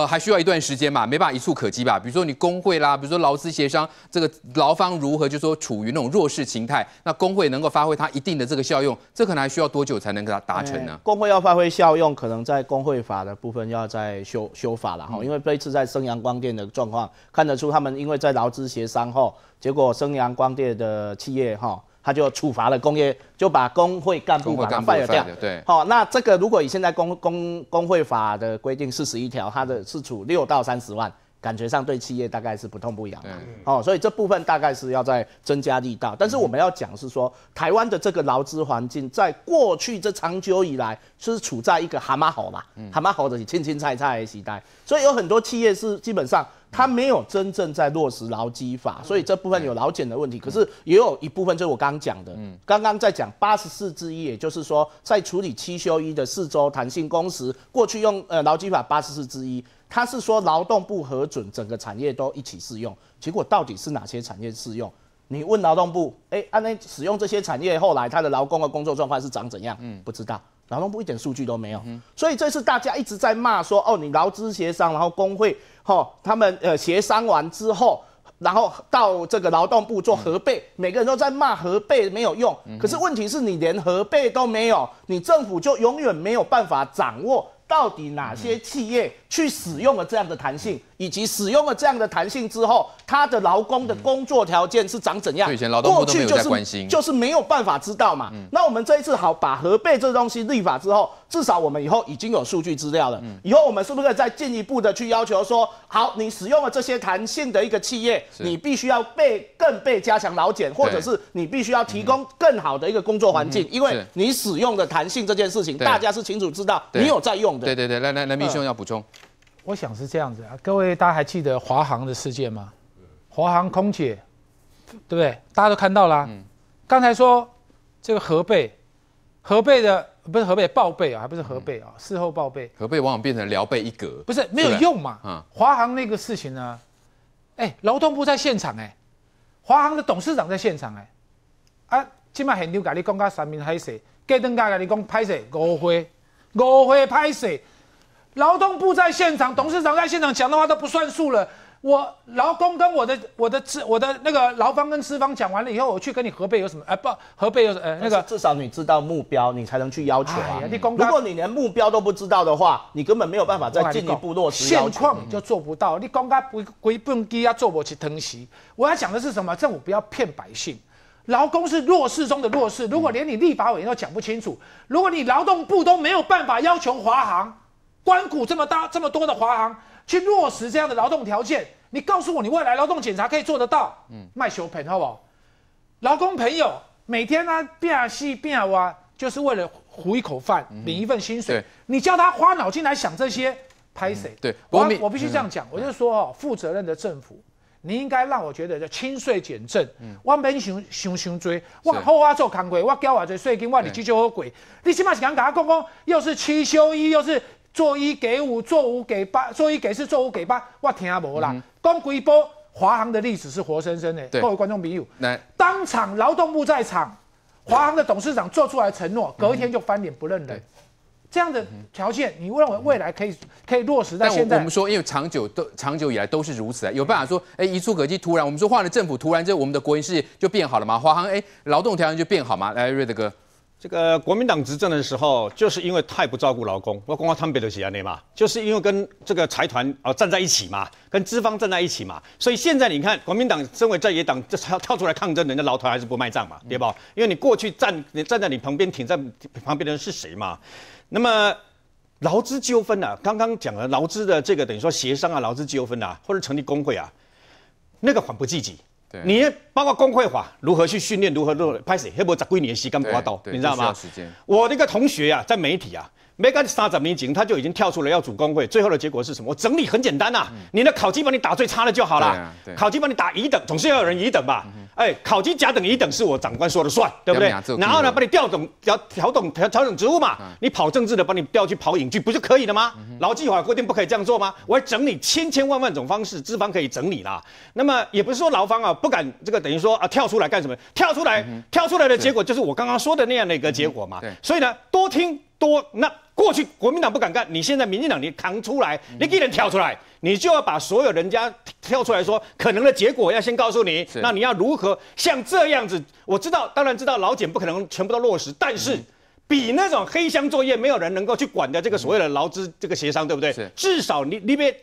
还需要一段时间吧，没办法一蹴可及吧。比如说你工会啦，比如说劳资协商，这个劳方如何就说处于那种弱势形态，那工会能够发挥它一定的这个效用，这可能还需要多久才能给它达成呢？工会要发挥效用，可能在工会法的部分要再修法了哈，因为这一次在昇阳光电的状况看得出，他们因为在劳资协商后，结果昇阳光电的企业哈。他就处罚了工业，就把工会干部把他 fire 掉。对，好、那这个如果以现在工会法的规定41条，它的是处6到30万，感觉上对企业大概是不痛不痒的。所以这部分大概是要再增加力道。但是我们要讲是说，台湾的这个劳资环境，在过去这长久以来是处在一个蛤蟆吼啦，蛤蟆吼的青青菜菜的时代，所以有很多企业是基本上。他没有真正在落实劳基法，所以这部分有劳检的问题。可是也有一部分就是我刚刚讲的，刚刚在讲84之1，也就是说在处理7休1的4周弹性工时，过去用劳基法84之1，它是说劳动部核准整个产业都一起适用，结果到底是哪些产业适用？你问劳动部，按那使用这些产业后来他的劳工的工作状况是长怎样？不知道。劳动部一点数据都没有，所以这次大家一直在骂说，哦，你劳资协商，然后工会，他们协商完之后，然后到这个劳动部做核备，每个人都在骂核备没有用，可是问题是你连核备都没有，你政府就永远没有办法掌握到底哪些企业去使用了这样的弹性，以及使用了这样的弹性之后，它的劳工的工作条件是长怎样？对，以前劳动部都没有在关心，就是没有办法知道嘛。那我们这一次好把核备这东西立法之后，至少我们以后已经有数据资料了。以后我们是不是再进一步的去要求说，好，你使用了这些弹性的一个企业，你必须要更被加强劳检，或者是你必须要提供更好的一个工作环境，因为你使用的弹性这件事情，大家是清楚知道你有在用。 对对对，来，明兄要补充，我想是这样子啊，各位大家还记得华航的事件吗？华航空姐，对不对？大家都看到啦。刚才说这个核备的不是核备报备啊，还不是核备啊，事后报备。核备往往变成聊备一格，不是没有用嘛。华航那个事情呢，哎，劳动部在现场哎，华航的董事长在现场哎，啊，今麦现场跟你讲到三面海水，隔顿家跟你讲拍水误会。 我会拍谁？劳动部在现场，董事长在现场讲的话都不算数了。我劳工跟我的那个劳方跟资方讲完了以后，我去跟你核备有什么？不，核备有那个，至少你知道目标，你才能去要求啊。如果你连目标都不知道的话，你根本没有办法再进一步落实要求。现况你就做不到。你公家不蹦迪啊，做不起腾席。我要讲的是什么？政府不要骗百姓。 劳工是弱势中的弱势，如果连你立法委员都讲不清楚，如果你劳动部都没有办法要求华航、官股这么大、这么多的华航去落实这样的劳动条件，你告诉我你未来劳动检查可以做得到？卖修盆好不好？劳工朋友每天呢变戏变挖，就是为了糊一口饭、领一份薪水，你叫他花脑筋来想这些，拍谁？对，我必须这样讲，我就说哦，负责任的政府。 你应该让我觉得叫清税减政，我免想追，我好啊做工贵，我交啊做税金，我日子就好过。你起码是讲跟他讲讲，又是七休一，又是做一给五，做五给八，做一给四，做五给八，我听无啦。讲几波华航的例子是活生生的，各位观众朋友，当场劳动部在场，华航的董事长做出来承诺，隔一天就翻脸不认人。 这样的条件，你认为未来可以落实在现在？但我们说，因为长久以来都是如此啊，有办法说，哎，一触可及。突然，我们说换了政府，突然这我们的国营事业就变好了吗？华航，哎，劳动条件就变好吗？来，瑞德哥，这个国民党执政的时候，就是因为太不照顾劳工，我光贪北的企业内嘛，就是因为跟这个财团啊站在一起嘛，跟资方站在一起嘛，所以现在你看，国民党身为在野党，这跳出来抗争，人家劳团还是不卖账嘛，对吧？因为你过去站在你旁边，挺在旁边的人是谁嘛？ 那么劳资纠纷啊，刚刚讲了劳资的这个等于说协商啊，劳资纠纷啊，或者成立工会啊，那个缓不积极。对，你包括工会法如何去训练，如何拍摄，还不十几年时间刮到，你知道吗？我那个同学啊，在媒体啊，没干30年前他就已经跳出来要组工会，最后的结果是什么？我整理很简单啊，你的考绩帮你打最差的就好了，考绩帮你打乙等，总是要有人乙等吧。 哎，考级甲等乙等是我长官说了算，对不对？然后呢，把你调整职务嘛，你跑政治的，把你调去跑影剧，不就可以了吗？劳基法规定不可以这样做吗？我要整理千万种方式，资方可以整理啦。那么也不是说劳方啊不敢这个等于说啊跳出来干什么？跳出来的结果就是我刚刚说的那样的一个结果嘛。所以呢，多听多那。 过去国民党不敢干，你现在民进党你扛出来，你一人跳出来，你就要把所有人家跳出来说可能的结果要先告诉你，那你要如何像这样子？我知道，当然知道劳检不可能全部都落实，但是比那种黑箱作业没有人能够去管的这个所谓的劳资这个协商，对不对？至少你被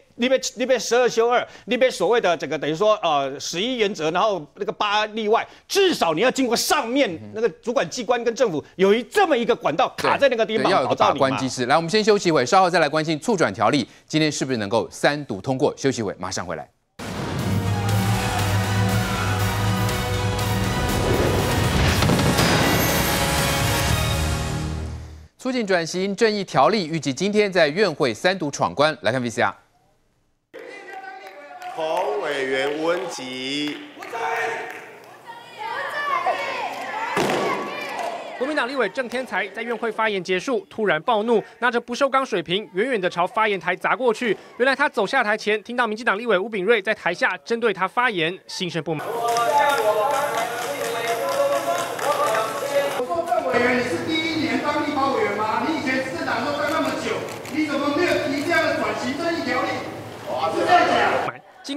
12休2，你被所谓的这个等于说11原则，然后那个8例外，至少你要经过上面那个主管机关跟政府有这么一个管道卡在那个地方，要有个把关机制。来，我们先休息一会，稍后再来关心促转条例今天是不是能够3读通过。休息一会，马上回来。促进转型正义条例预计今天在院会3读闯关。来看 VCR。 侯委员温吉，国民党立委郑天才在院会发言结束，突然暴怒，拿着不锈钢水瓶远远的朝发言台砸过去。原来他走下台前，听到民进党立委吴秉叡在台下针对他发言，心生不满。我说郑委员，你是第1年当立法委员吗？你以前执政党都干那么久，你怎么没有提这样的转型正义条例？是这样讲。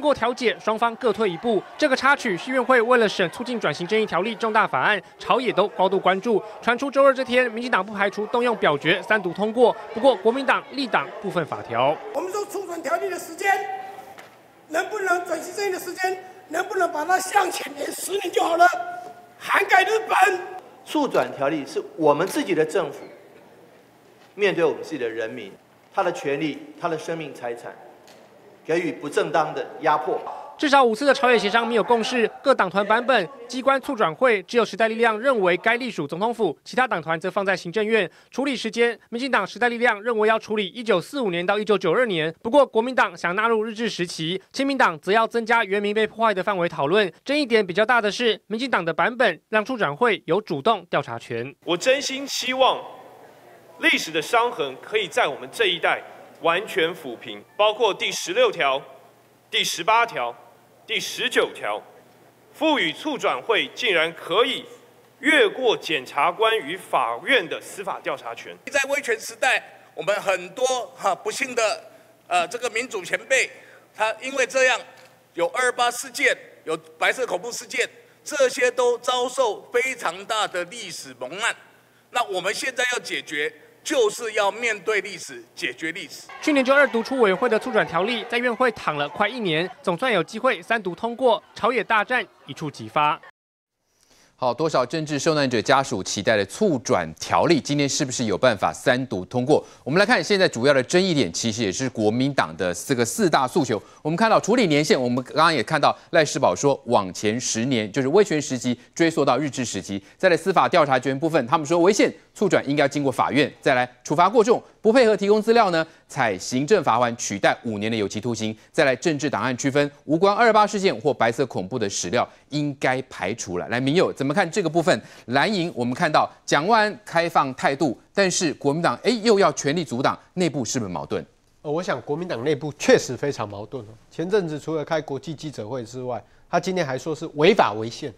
经过调解，双方各退一步。这个插曲是院会为了审促进转型正义条例重大法案，朝野都高度关注。传出周二这天，民进党不排除动用表决三读通过，不过国民党力挡部分法条。我们说促转条例的时间，能不能转型正义的时间，能不能把它向前延10年就好了，涵盖日本。促转条例是我们自己的政府面对我们自己的人民，他的权利、他的生命财产。 给予不正当的压迫，至少5次的朝野协商没有共识。各党团版本机关促转会，只有时代力量认为该隶属总统府，其他党团则放在行政院处理时间。民进党、时代力量认为要处理1945年到1992年，不过国民党想纳入日治时期，亲民党则要增加原民被破坏的范围讨论。争议点比较大的是，民进党的版本让促转会有主动调查权。我真心希望历史的伤痕可以在我们这一代。 完全抚平，包括第16条、第18条、第19条，赋予促转会竟然可以越过检察官与法院的司法调查权。在威权时代，我们很多不幸的这个民主前辈，他因为这样有228事件，有白色恐怖事件，这些都遭受非常大的历史蒙难。那我们现在要解决。 就是要面对历史，解决历史。去年就2读出委员会的促转条例，在院会躺了快1年，总算有机会3读通过，朝野大战一触即发。好，多少政治受难者家属期待的促转条例，今天是不是有办法3读通过？我们来看现在主要的争议点，其实也是国民党的4大诉求。我们看到处理年限，我们刚刚也看到赖士葆说往前10年，就是威权时期追溯到日治时期。再来司法调查权部分，他们说违宪。 促转应该经过法院，再来处罚过重，不配合提供资料呢，采行政罚锾取代5年的有期徒刑。再来政治档案区分，无关228事件或白色恐怖的史料应该排除了。来，民友怎么看这个部分？蓝营我们看到蒋万安开放态度，但是国民党又要全力阻挡，内部是不是矛盾？我想国民党内部确实非常矛盾。前阵子除了开国际记者会之外，他今天还说是违法违宪。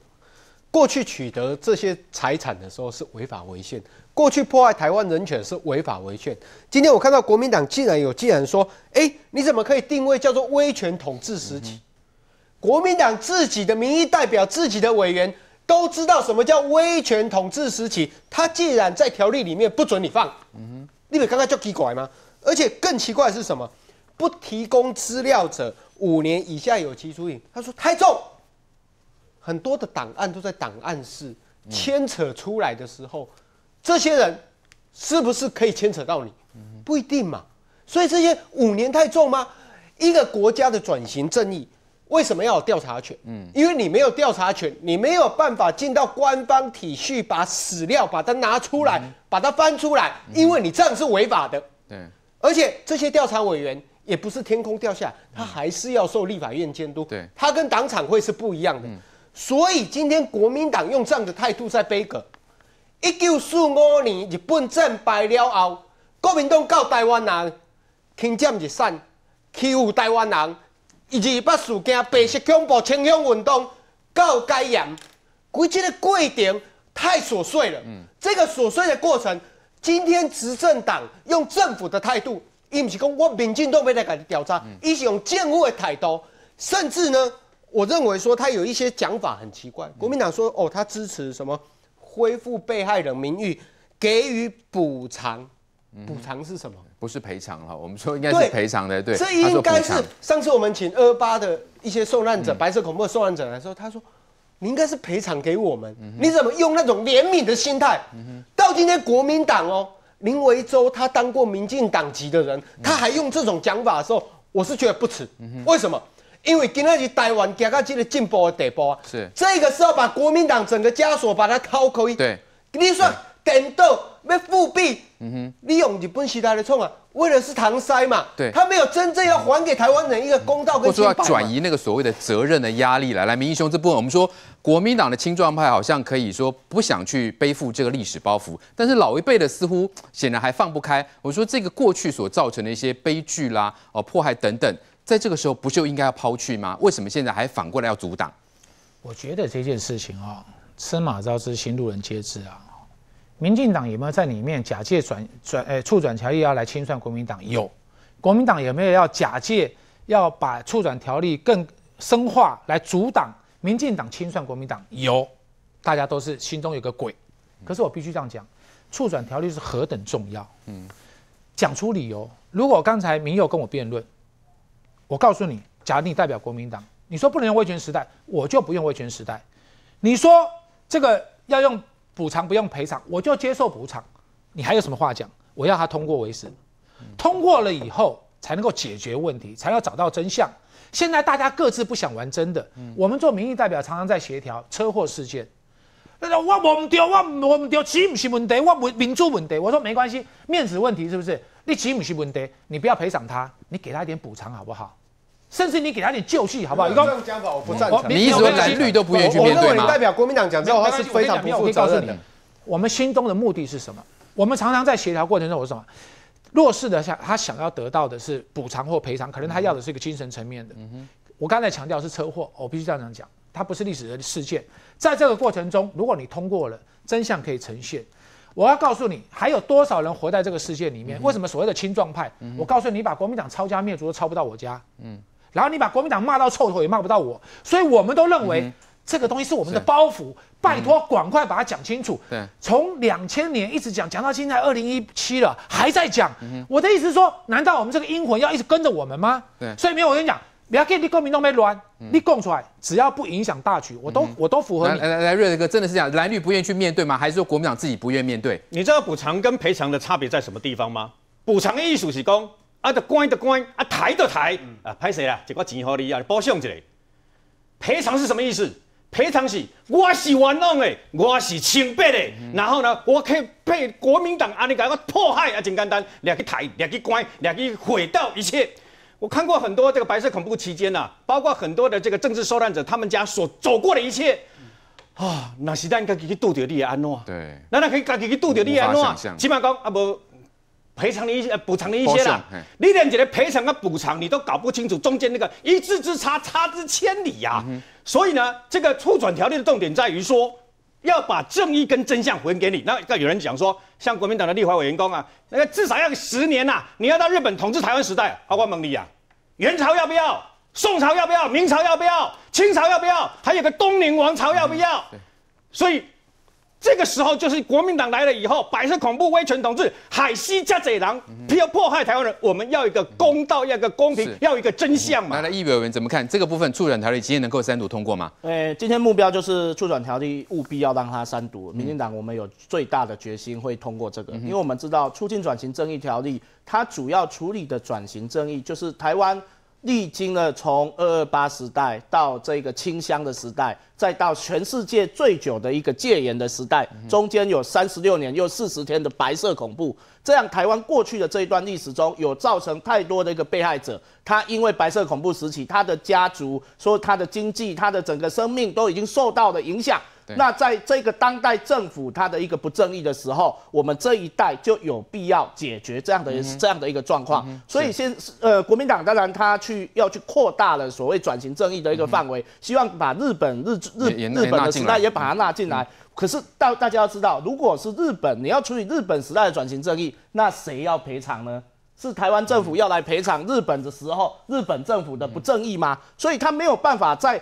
过去取得这些财产的时候是违法违宪，过去破坏台湾人权是违法违宪。今天我看到国民党竟然说，你怎么可以定位叫做威权统治时期？国民党自己的民意代表、自己的委员都知道什么叫威权统治时期，他既然在条例里面不准你放，你们刚刚就奇怪吗？而且更奇怪的是什么？不提供资料者5年以下有期徒刑，他说太重。 很多的档案都在档案室牵扯出来的时候，这些人是不是可以牵扯到你？不一定嘛。所以这些5年太重吗？一个国家的转型正义为什么要有调查权？因为你没有调查权，你没有办法进到官方体系，把史料把它拿出来，把它翻出来，因为你这样是违法的。对，而且这些调查委员。 也不是天空掉下来，他还是要受立法院监督。对，他跟党产会是不一样的。所以今天国民党用这样的态度在杯葛。1945年日本战败了后，国民党到台湾人侵占日产，欺负台湾人，228事件、白色恐怖、清乡运动到改严，规这个过程太琐碎了。这个琐碎的过程，今天执政党用政府的态度。 伊不是讲我民进党要来给你调查，伊是用政府的态度，甚至呢，我认为说他有一些讲法很奇怪。国民党说哦，他支持什么恢复被害人名誉，给予补偿，补偿是什么？不是赔偿了，我们说应该是赔偿的，对。这应该是上次我们请228的一些受难者、白色恐怖的受难者来说，他说你应该是赔偿给我们，你怎么用那种怜悯的心态？到今天国民党哦。 林维洲他当过民进党籍的人，他还用这种讲法的时候，我是觉得不耻。为什么？因为今天是台湾走到这个进步的地步啊，是这个时候把国民党整个枷锁把它掏开。对，你说等到要复辟，你用日本时代来冲啊，为了是搪塞嘛，对，他没有真正要还给台湾人一个公道跟清白嘛，或者要转移那个所谓的责任的压力来。来，明义兄这部分我们说。 国民党的青壮派好像可以说不想去背负这个历史包袱，但是老一辈的似乎显然还放不开。我说这个过去所造成的一些悲剧啦、迫害等等，在这个时候不就应该要抛去吗？为什么现在还反过来要阻挡？我觉得这件事情吃马照之心，路人皆知啊。民进党有没有在里面假借促转条例要来清算国民党？有。国民党有没有要假借要把促转条例更深化来阻挡民进党清算国民党，有，大家都是心中有个鬼。可是我必须这样讲，促转条例是何等重要。讲出理由。如果刚才民佑跟我辩论，我告诉你，假如你代表国民党，你说不能用威权时代，我就不用威权时代。你说这个要用补偿不用赔偿，我就接受补偿。你还有什么话讲？我要他通过为止，通过了以后才能够解决问题，才要找到真相。现在大家各自不想玩真的，我们做民意代表常常在协调车祸事件。我不对，钱不是问题，我民主问题。我说没关系，面子问题是不是？你钱不是问题，你不要赔偿他，你给他一点补偿好不好？甚至你给他点救济好不好？你这种讲法我不赞成。你一直蓝绿都不愿意去面对吗？我认为你代表国民党讲这种话是非常不负责任的。我们心中的目的是什么？我们常常在协调过程中，我说什么？弱势的他想要得到的是补偿或赔偿，可能他要的是一个精神层面的。我刚才强调是车祸，我必须这样讲，它不是历史的事件。在这个过程中，如果你通过了，真相可以呈现。我要告诉你，还有多少人活在这个世界里面？为什么所谓的青壮派？我告诉你，把国民党抄家灭族都抄不到我家。然后你把国民党骂到臭头也骂不到我，所以我们都认为这个东西是我们的包袱，拜托赶快把它讲清楚。从2000年一直讲到现在2017了，还在讲。我的意思是说，难道我们这个阴魂要一直跟着我们吗？所以没有，我跟你讲，不要给你公民弄没乱，你供出来，只要不影响大局，我都符合你。来，瑞德哥，真的是这样，蓝绿不愿意去面对吗？还是说国民党自己不愿意面对？你知道补偿跟赔偿的差别在什么地方吗？补偿的意思是讲。啊，就关，啊，抬就抬，啊，歹势啦，一个钱给你啊，补偿一下。赔偿是什么意思？赔偿是我是冤枉的，我是清白的，然后呢，我可以被国民党安尼个迫害啊，真简单，掠去抬，掠去关，掠去毁掉一切。我看过很多这个白色恐怖期间呐，包括很多的这个政治受难者，他们家所走过的一切。啊，那是咱家己去拄着你安怎？对，咱可以家己去拄着你安怎？起码讲啊无。赔偿你一些，补偿你一些啦。你连这个赔偿跟补偿你都搞不清楚，中间那个一字之差，差之千里呀、啊。所以呢，这个促转条例的重点在于说，要把正义跟真相还给你。那有人讲说，像国民党的立法委员工啊，那个至少要10年呐、啊，你要到日本统治台湾时代，包括蒙利啊，元朝要不要？宋朝要不要？明朝要不要？清朝要不要？还有个东宁王朝要不要？所以。这个时候就是国民党来了以后，白色恐怖、威权统治、海西加贼狼，要迫害台湾人，我们要一个公道，要一个公平，要一个真相嘛。那议员怎么看这个部分？促转条例今天能够3读通过吗？今天目标就是促转条例务必要让它3读。民进党我们有最大的决心会通过这个，因为我们知道促进转型正义条例，它主要处理的转型正义就是台湾。历经了从228时代到这个清乡的时代，再到全世界最久的一个戒严的时代，中间有36年又40天的白色恐怖，这样台湾过去的这一段历史中，有造成太多的一个被害者，他因为白色恐怖时期，他的家族、说他的经济、他的整个生命都已经受到了影响。那在这个当代政府它的一个不正义的时候，我们这一代就有必要解决这样的一个状况。所以国民党当然他要去扩大了所谓转型正义的一个范围，希望把日本的时代也把它纳进来。可是大家要知道，如果是日本，你要处理日本时代的转型正义，那谁要赔偿呢？是台湾政府要来赔偿日本的时候，日本政府的不正义吗？所以他没有办法在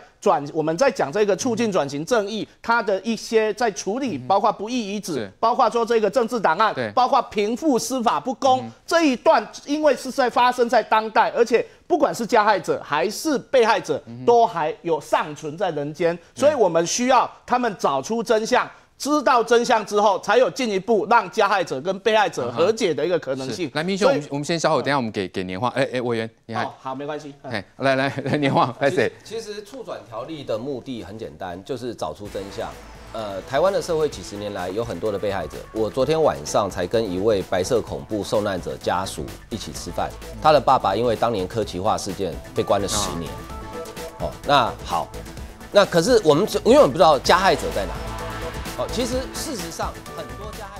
我们在讲这个促进转型正义，他的一些在处理，包括不义遗址，包括说这个政治档案，包括平复司法不公这一段，因为是在发生在当代，而且不管是加害者还是被害者，都还有尚存在人间，所以我们需要他们找出真相。知道真相之后，才有进一步让加害者跟被害者和解的一个可能性。来，民雄，我们先稍后，等一下我们给年晃。委员，你好，好，没关系。来，年晃，开始。其实促转条例的目的很简单，就是找出真相。台湾的社会几十年来有很多的被害者。我昨天晚上才跟一位白色恐怖受难者家属一起吃饭，他的爸爸因为当年柯旗化事件被关了10年。哦，那好，那可是我们永远不知道加害者在哪里。其实事实上，很多家。